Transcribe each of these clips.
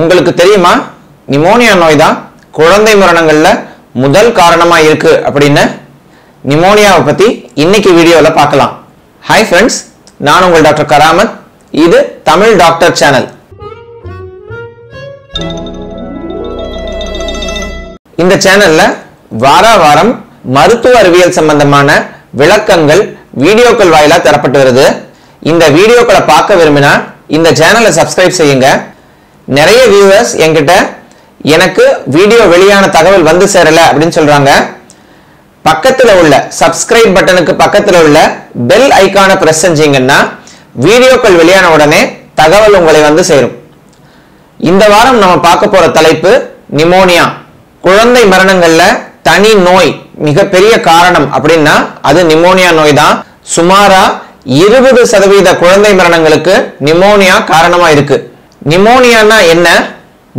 உங்களுக்கு தெரியுமா நிமோனியா நோய் தான் குழந்தை மரணங்கள்ல முதல் காரணமா இருக்கு அப்படின நிமோனியாவை பத்தி இன்னைக்கு வீடியோல பார்க்கலாம். ஹாய் फ्रेंड्स, நான் உங்கள் டாக்டர் கராமன். இது தமிழ் டாக்டர் சேனல். இந்த சேனல்ல வாரம் மருத்துவ அறிவியல் சம்பந்தமான விளக்கங்கள் வீடியோக்கள் வாயிலா தரப்பட்டு வருது. இந்த வீடியோக்களை பார்க்க விரும்பினா இந்த சேனலை சப்ஸ்கிரைப் செய்யுங்க. நிறைய வியூவர்ஸ் என்கிட்ட எனக்கு வீடியோ வெளியான தகவல் வந்து சேரல அப்படினு சொல்றாங்க. பக்கத்துல உள்ள சப்ஸ்கிரைப் பட்டனுக்கு பக்கத்துல உள்ள பெல் ஐகானை பிரஸ் செஞ்சீங்கன்னா வீடியோக்கள் வெளியான உடனே தகவல் உங்களை வந்து சேரும். இந்த வாரம் நம்ம பார்க்க போற தலைப்பு நிமோனியா. குழந்தை மரணங்கள்ல தனி நோய் மிகப்பெரிய காரணம் அப்படின்னா அது நிமோனியா நோய் தான். சுமாரா 20% குழந்தை மரணங்களுக்கு நிமோனியா காரணமா இருக்கு. நிமோனியானா என்ன?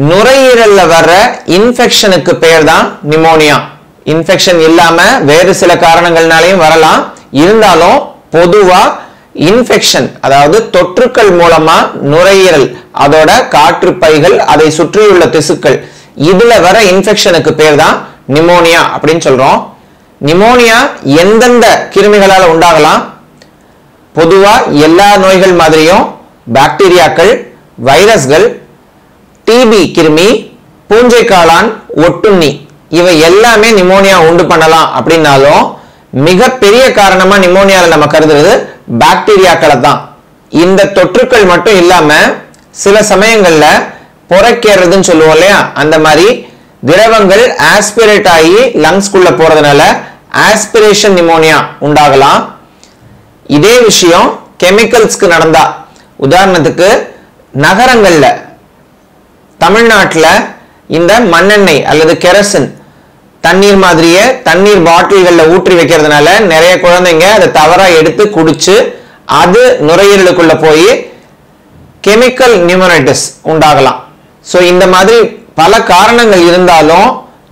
நுரையீரல்ல வர்ற இன்ஃபெக்ஷனுக்கு பேர் தான் நிமோனியா. இன்ஃபெக்ஷன் இல்லாம வேறு சில காரணங்கள்னாலையும் வரலாம். இருந்தாலும் பொதுவா இன்ஃபெக்ஷன், அதாவது தொற்றுக்கள் மூலமா நுரையீரல், அதோட காற்று பைகள், அதை சுற்றியுள்ள திசுக்கள், இதுல வர இன்ஃபெக்ஷனுக்கு பேர் தான் நிமோனியா அப்படின்னு சொல்றோம். நிமோனியா எந்தெந்த கிருமிகளால உண்டாகலாம்? பொதுவா எல்லா நோய்கள் மாதிரியும் பாக்டீரியாக்கள், வைரஸ்கள், டிபி கிருமி, பூஞ்சை காளான், ஒட்டுண்ணி, இவை எல்லாமே நிமோனியா உண்டு பண்ணலாம். அப்படின்னாலும் மிகப்பெரிய காரணமா நிமோனியால நம்ம கருதுறது பாக்டீரியாக்களை தான். இந்த தொற்றுக்கள் மட்டும் இல்லாம சில சமயங்கள்ல பொறைக்கிறதுன்னு சொல்லுவோம் இல்லையா, அந்த மாதிரி திரவங்கள் ஆஸ்பிரேட் ஆகி லங்ஸ்குள்ள போறதுனால ஆஸ்பிரேஷன் நிமோனியா உண்டாகலாம். இதே விஷயம் கெமிக்கல்ஸ்க்கு நடந்தா, உதாரணத்துக்கு நகரங்கள்ல தமிழ்நாட்டில் இந்த மண்ணெண்ணெய் அல்லது கெரசின் தண்ணீர் மாதிரியே தண்ணீர் பாட்டில்களில் ஊற்றி வைக்கிறதுனால நிறைய குழந்தைங்க அதை தவறாக எடுத்து குடிச்சு அது நுரையீரலுக்குள்ள போய் கெமிக்கல் நியூமோனைட்டிஸ் உண்டாகலாம். ஸோ இந்த மாதிரி பல காரணங்கள் இருந்தாலும்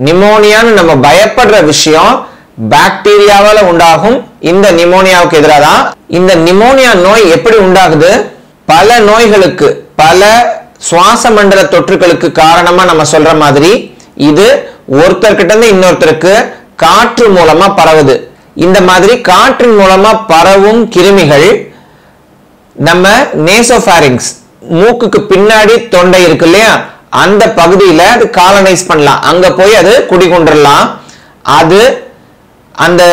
நிமோனியான்னு நம்ம பயப்படுற விஷயம் பாக்டீரியாவால உண்டாகும் இந்த நிமோனியாவுக்கு எதிராக தான். இந்த நிமோனியா நோய் எப்படி உண்டாகுது? பல நோய்களுக்கு, பல சுவாச மண்டல தொற்றுகளுக்கு காரணமா நம்ம சொல்ற மாதிரி இது ஒருத்தர்கிட்ட இருந்து இன்னொருத்தருக்கு காற்று மூலமா பரவுது. இந்த மாதிரி காற்றின் மூலமா பரவும் கிருமிகள் நம்ம நேசோஃபாரிங்ஸ், மூக்குக்கு பின்னாடி தொண்டை இருக்கு இல்லையா, அந்த பகுதியில அது காலனைஸ் பண்ணலாம். அங்க போய் அது குடிகொண்டுடலாம். அது அந்த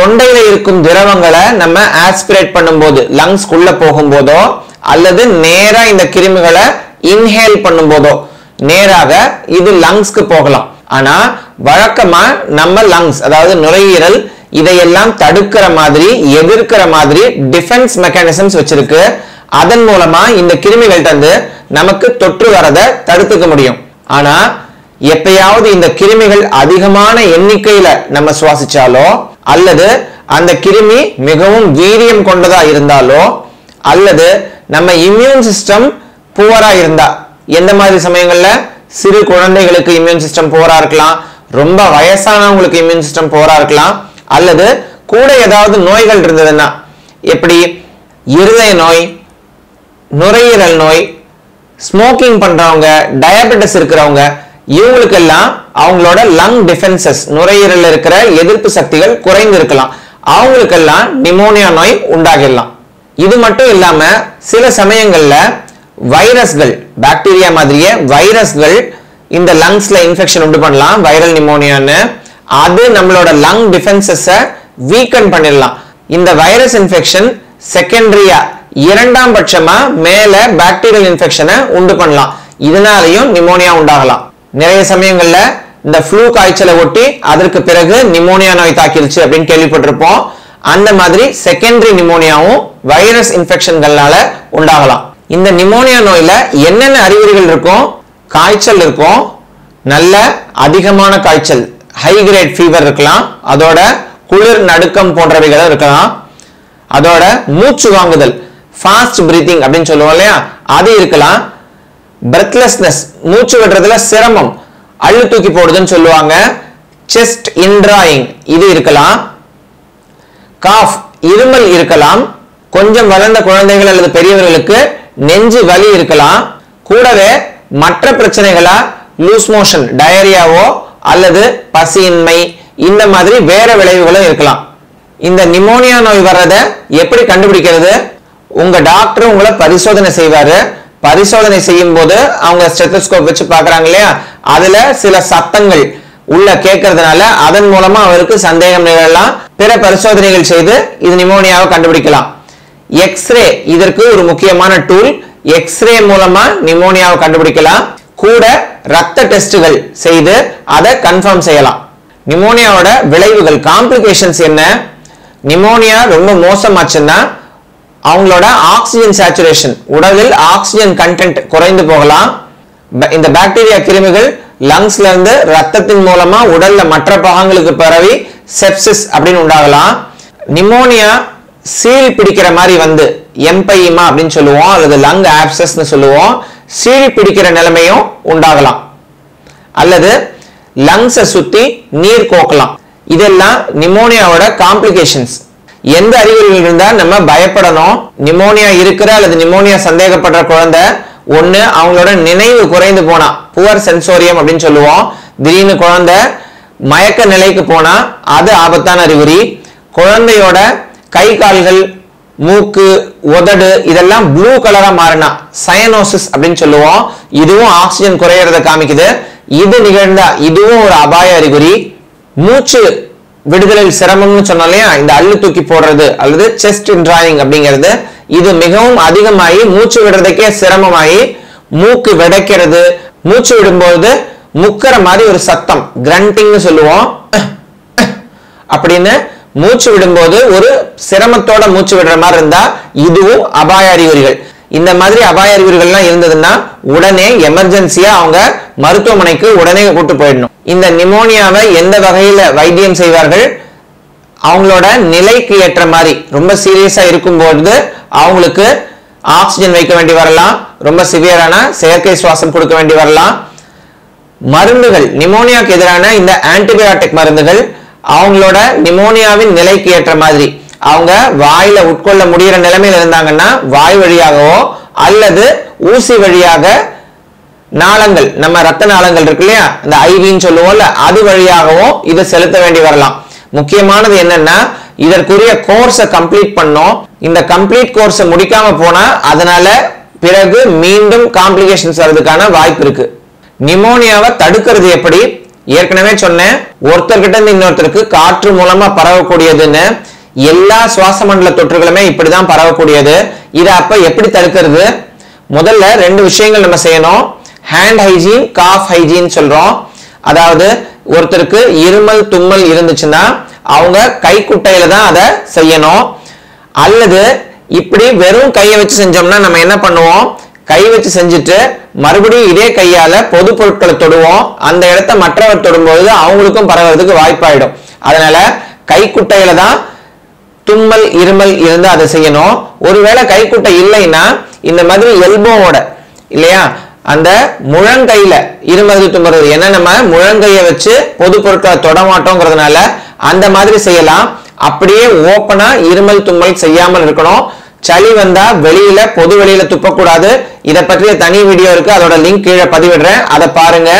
தொண்டையில இருக்கும் திரவங்களை நம்ம ஆஸ்பிரேட் பண்ணும்போது, லங்ஸ்குள்ள போகும்போதோ அல்லது நேரா இந்த கிருமிகளை இன்ஹேல் பண்ணும்போதோ நேராக இது லங்ஸ்க்கு போகலாம். ஆனா வழக்கமா நம்ம லங்ஸ், அதாவது நுரையீரல், இதையெல்லாம் தடுக்கிற மாதிரி, எதிர்க்கிற மாதிரி டிஃபென்ஸ் மெக்கானிசம்ஸ் வச்சிருக்கு. அதன் மூலமா இந்த கிருமிகள்ட்ட இருந்து நமக்கு தொற்று வரதை தடுத்துக்க முடியும். ஆனா எப்பயாவது இந்த கிருமிகள் அதிகமான எண்ணிக்கையில நம்ம சுவாசிச்சாலோ, அல்லது அந்த கிருமி மிகவும் வீரியம் கொண்டதா இருந்தாலோ, அல்லது நம்ம இம்யூன் சிஸ்டம் புவரா இருந்தா, எந்த மாதிரி சமயங்கள்ல சிறு குழந்தைகளுக்கு இம்யூன் சிஸ்டம் புவரா இருக்கலாம், ரொம்ப வயசானவங்களுக்கு இம்யூன் சிஸ்டம் புவரா இருக்கலாம், அல்லது கூட ஏதாவது நோய்கள் இருந்ததுன்னா, எப்படி இருதய நோய், நுரையீரல் நோய், ஸ்மோக்கிங் பண்றவங்க, டயபெட்டிஸ் இருக்கிறவங்க, இவங்களுக்கெல்லாம் அவங்களோட லங் டிஃபென்சஸ், நுரையீரல் இருக்கிற எதிர்ப்பு சக்திகள் குறைந்து இருக்கலாம். அவங்களுக்கெல்லாம் நிமோனியா நோய் உண்டாகிடலாம். இது மட்டும் இல்லாம சில சமயங்கள்ல வைரஸ்கள், பாக்டீரியா மாதிரியே வைரஸ்கள் இந்த லங்ஸ்ல இன்ஃபெக்ஷன் உண்டு பண்ணலாம், வைரல் நிமோனியான்னு. அது நம்மளோட லங் டிஃபென்சஸ வீக்கன் பண்ணிடலாம். இந்த வைரஸ் இன்ஃபெக்ஷன் செகண்டரியா, இரண்டாம் பட்சமா மேல பாக்டீரியல் இன்ஃபெக்ஷனை உண்டு பண்ணலாம். இதனாலையும் நிமோனியா உண்டாகலாம். நிறைய சமயங்கள்ல இந்த ஃப்ளூ காய்ச்சலை ஒட்டி அதற்கு பிறகு நிமோனியா நோய் தாக்கிருச்சு அப்படின்னு கேள்விப்பட்டிருப்போம். அந்த மாதிரி செகண்டரி நிமோனியாவும் வைரஸ் இன்ஃபெக்ஷன்களால உண்டாகலாம். இந்த நிமோனியா நோயில என்னென்ன அறிகுறிகள் இருக்கும்? காய்ச்சல் இருக்கும், நல்ல அதிகமான காய்ச்சல், ஹை கிரேட் ஃபீவர் இருக்கலாம், அதோட குளிர் நடுக்கம் போன்றவைகளும் இருக்கலாம், அதோட மூச்சு வாங்குதல், ஃபாஸ்ட் பிரீத்திங் அப்படின்னு சொல்லுவோம் இல்லையா, அது இருக்கலாம், பிரெத்லெஸ்னஸ், மூச்சு விடுறதுல சிரமம், அள்ளு தூக்கி போடுதுன்னு சொல்லுவாங்க, செஸ்ட் இன்ட்ராயிங், இது இருக்கலாம், காஃப், இருமல் இருக்கலாம், கொஞ்சம் வளர்ந்த குழந்தைகள் அல்லது பெரியவர்களுக்கு நெஞ்சு வலி இருக்கலாம், கூடவே மற்ற பிரச்சனைகளா லூஸ் மோஷன் டயரியாவோ அல்லது பசியின்மை இந்த மாதிரி வேற விளைவுகளோ இருக்கலாம். இந்த நிமோனியா நோய் வரதை எப்படி கண்டுபிடிக்கிறது? உங்க டாக்டர் உங்களை பரிசோதனை செய்வாரு. பரிசோதனை செய்யும்போது அவங்க ஸ்டெத்தஸ்கோப் வச்சு பார்க்கறாங்க இல்லையா, அதுல சில சத்தங்கள் உள்ள கேட்கறதுனால அதன் மூலமா அவருக்கு சந்தேகம் நிகழலாம். பிற பரிசோதனைகள் செய்து இது நிமோனியாவை கண்டுபிடிக்கலாம். எக்ஸ்ரே இதற்கு ஒரு முக்கியமான டூல். எக்ஸ்ரே மூலமா நிமோனியாவை கண்டுபிடிக்கலாம். கூட ரத்த டெஸ்டுகள் செய்து அதை கன்ஃபார்ம் செய்யலாம். நிமோனியாவோட விளைவுகள் காம்ப்ளிகேஷன்ஸ் என்ன? நிமோனியா ரொம்ப மோசமாச்சுன்னா அவங்களோட ஆக்சிஜன் சேச்சுரேஷன், உடலில் ஆக்சிஜன் கண்டென்ட் குறைந்து போகலாம். இந்த பாக்டீரியா கிருமிகள் லங்ஸ்ல இருந்து ரத்தத்தின் மூலமா உடல்ல மற்ற பாகங்களுக்கு பரவி செப்சிஸ் அப்படின்னு உண்டாகலாம். நிமோனியா சீல் பிடிக்கிற மாதிரி வந்து எம்பைமா அப்படின்னு சொல்லுவோம், அல்லது லங் ஆப்சஸ்னு சொல்லுவோம். சீல் பிடிக்கிற நிலைமையும் உண்டாகலாம், அல்லது லங்ஸை சுத்தி நீர் கோக்கலாம். இதெல்லாம் நிமோனியாவோட காம்ப்ளிகேஷன்ஸ். எந்த அறிகுறிகள் இருந்தா நம்ம பயப்படணும்? நிமோனியா இருக்கிற அல்லது நிமோனியா சந்தேகப்படுற குழந்தை, ஒண்ணு அவங்களோட நினைவு குறைந்து போனா, புவர் சென்சோரியம் அப்படின்னு சொல்லுவோம். திடீர்னு குழந்தை மயக்க நிலைக்கு போனா அது ஆபத்தான அறிகுறி. குழந்தையோட கை கால்கள், மூக்கு, உதடு இதெல்லாம் ப்ளூ கலரா மாறினா சயனோசிஸ் அப்படின்னு சொல்லுவோம். இதுவும் ஆக்சிஜன் குறையறத காமிக்குது. இது நிகழ்ந்தா இதுவும் ஒரு அபாய அறிகுறி. மூச்சு விடுதலில் சிரமம்னு சொன்னாலையா, இந்த அள்ளு தூக்கி போடுறது அல்லது செஸ்ட் டிராயிங் அப்படிங்கிறது, இது மிகவும் அதிகமாகி மூச்சு விடுறதுக்கே சிரமமாகி மூக்கு விடைக்கிறது, மூச்சு விடும்போது முக்கிற மாதிரி ஒரு சத்தம், கிரண்டிங்னு சொல்லுவோம், அப்படின்னு மூச்சு விடும்போது ஒரு சிரமத்தோட மூச்சு விடுற மாதிரி இருந்தா இதுவும் அபாய அறிகுறிகள். இந்த மாதிரி அபாய அறிகுறிகள்லாம் இருந்ததுன்னா உடனே எமர்ஜென்சியா அவங்க மருத்துவமனைக்கு உடனே கூட்டு போயிடணும். இந்த நிமோனியாவை எந்த வகையில வைத்தியம் செய்வார்கள்? அவங்களோட நிலைக்கு ஏற்ற மாதிரி ரொம்ப சீரியஸா இருக்கும்போது அவங்களுக்கு ஆக்சிஜன் வைக்க வேண்டி வரலாம், ரொம்ப சிவியரான செயற்கை சுவாசம் கொடுக்க வேண்டி வரலாம். மருந்துகள், நிமோனியாவுக்கு எதிரான இந்த ஆன்டிபயோட்டிக் மருந்துகள் அவங்களோட நிமோனியாவின் நிலைக்கு ஏற்ற மாதிரி, அவங்க வாயில உட்கொள்ள முடிகிற நிலைமையில் இருந்தாங்கன்னா வாய் வழியாகவோ அல்லது ஊசி வழியாக நாளங்கள், நம்ம ரத்த நாளங்கள் இருக்கு இல்லையா, இந்த ஐவின்னு சொல்லுவோம்ல, அது வழியாகவும் இதை செலுத்த வேண்டி வரலாம். முக்கியமானது என்னன்னா இதற்குரிய கோர்ஸை கம்ப்ளீட் பண்ணோம். இந்த கம்ப்ளீட் கோர்ஸை முடிக்காம போனா அதனால பிறகு மீண்டும் காம்ப்ளிகேஷன்ஸ் வர்றதுக்கான வாய்ப்பு இருக்கு. நிமோனியாவை தடுக்கிறது எப்படி? ஏற்கனவே சொன்னேன், ஒருத்தர்கிட்ட இருந்து இன்னொருத்தருக்கு காற்று மூலமா பரவக்கூடியதுன்னு. எல்லா சுவாச மண்டல தொற்றுகளுமே இப்படிதான் பரவக்கூடியது. இதை அப்ப எப்படி தடுக்கிறது? முதல்ல ரெண்டு விஷயங்கள் நம்ம செய்யணும். ஹேண்ட் ஹைஜீன், காஃப் ஹைஜீன் சொல்றோம். அதாவது ஒருத்தருக்கு இருமல் தும்மல் இருந்துச்சுன்னா அவங்க கைக்குட்டையில தான் அதை செய்யணும். அல்லது இப்படி வெறும் கையை வச்சு செஞ்சோம்னா நம்ம என்ன பண்ணுவோம், கை வச்சு செஞ்சுட்டு மறுபடியும் இதே கையால பொது பொருட்களை தொடுவோம். அந்த இடத்த மற்றவர் தொடும்போது அவங்களுக்கும் பரவறதுக்கு வாய்ப்பாயிடும். அதனால கைக்குட்டையில தான் தும்மல் இருமல் இருந்து அதை செய்யணும். ஒருவேளை கைக்குட்டை இல்லைன்னா இந்த மாதிரி எல்போவோட இல்லையா அந்த முழங்கையில இருமது தும்முறது, ஏன்னா நம்ம முழங்கையை வச்சு பொது பொருட்களை தொடமாட்டோங்கிறதுனால அந்த மாதிரி செய்யலாம். அப்படியே ஓப்பனா இருமல் தும்மல் செய்யாமல் இருக்கணும். சளி வந்தா வெளியில பொது வெளியில துப்பக்கூடாது. இதை பற்றிய தனி வீடியோ இருக்கு, அதோட லிங்க் கீழே பதிவிடுறேன், அதை பாருங்க.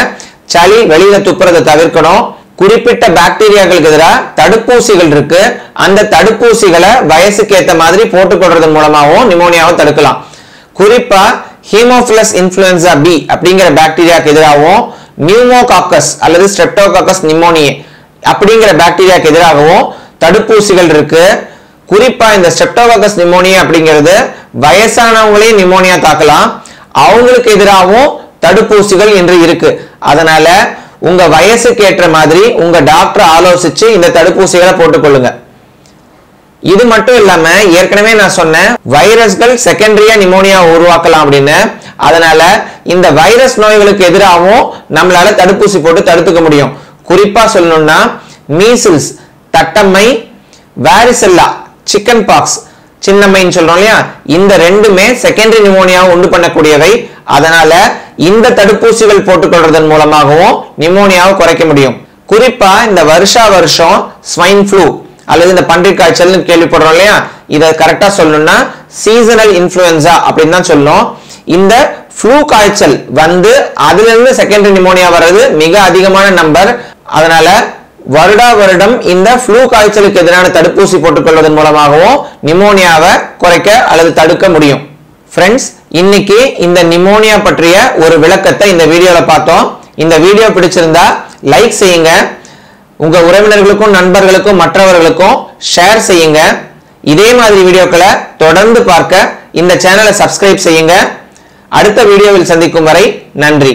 சளி வெளியில துப்புறதை தவிர்க்கணும். குறிப்பிட்ட பாக்டீரியாக்களுக்கு எதிராக தடுப்பூசிகள் இருக்கு. அந்த தடுப்பூசிகளை வயசுக்கு ஏற்ற மாதிரி போட்டுக்கொள்றது மூலமாகவும் நிமோனியாவை தடுக்கலாம். குறிப்பா ஹீமோஃபிலஸ் இன்ஃப்ளூயன்சா பி அப்படிங்கிற பாக்டீரியாவுக்கு எதிராகவும், நியூமோகாக்கஸ் அல்லது ஸ்ட்ரெப்டோகாக்கஸ் நிமோனியே அப்படிங்கிற பாக்டீரியாவுக்கு எதிராகவும் தடுப்பூசிகள் இருக்கு. குறிப்பா இந்த ஸ்ட்ரெப்டோகாக்கஸ் நிமோனியா அப்படிங்கிறது வயசானவங்களையும் நிமோனியா தாக்கலாம். அவங்களுக்கு எதிராகவும் தடுப்பூசிகள் இன்று இருக்கு. அதனால உங்க வயசுக்கு ஏற்ற மாதிரி உங்க டாக்டர் ஆலோசிச்சு இந்த தடுப்பூசிகளை போட்டுக்கொள்ளுங்க. இது மட்டும் இல்லாம ஏற்கனவே நான் சொன்னேன், வைரஸ்கள் செகண்டரியா நிமோனியா உருவாக்கலாம் அப்படின்னு. அதனால இந்த வைரஸ் நோய்களுக்கு எதிராகவும் நம்மளால தடுப்பூசி போட்டு தடுத்துக்க முடியும். குறிப்பா சொல்லணும்னா மீசில்ஸ், தட்டம்மை, வேரிசெல்லா, சிக்கன் பாக்ஸ், சின்னம்மைன்னு சொல்றோம் இல்லையா, இந்த ரெண்டுமே செகண்டரி நிமோனியாவை உண்டு பண்ணக்கூடியவை. அதனால இந்த தடுப்பூசிகள் போட்டுக்கொள்றதன் மூலமாகவும் நிமோனியாவை குறைக்க முடியும். குறிப்பா இந்த வருஷா வருஷம் ஸ்வைன் ஃப்ளூ அல்லது இந்த பன்றி காய்ச்சல்னு கேள்விப்படுறோம் இல்லையா, இதை கரெக்டா சொல்லணும்னா சீசனல் இன்ஃப்ளூயன்சா அப்படின்னு தான் சொல்லணும். இந்த flu காய்ச்சல் வந்து அதில இருந்து செகண்டரி நிமோனியா வரது மிக அதிகமான நம்பர். அதனால வருடா வருடம் இந்த flu காய்ச்சலுக்கு எதிரான தடுப்பூசி போட்டுக்கொள்வதன் மூலமாகவோ நிமோனியாவை குறைக்க அல்லது தடுக்க முடியும். Friends, இன்னைக்கு இந்த நிமோனியா பற்றிய ஒரு விளக்கத்தை இந்த வீடியோல பார்த்தோம். இந்த வீடியோ பிடிச்சிருந்தா லைக் செய்யுங்க. உங்க உறவினர்களுக்கும் நண்பர்களுக்கும் மற்றவர்களுக்கும் ஷேர் செய்யுங்க. இதே மாதிரி வீடியோக்களை தொடர்ந்து பார்க்க இந்த சேனலை சப்ஸ்கிரைப் செய்யுங்க. அடுத்த வீடியோவில் சந்திக்கும் வரை நன்றி.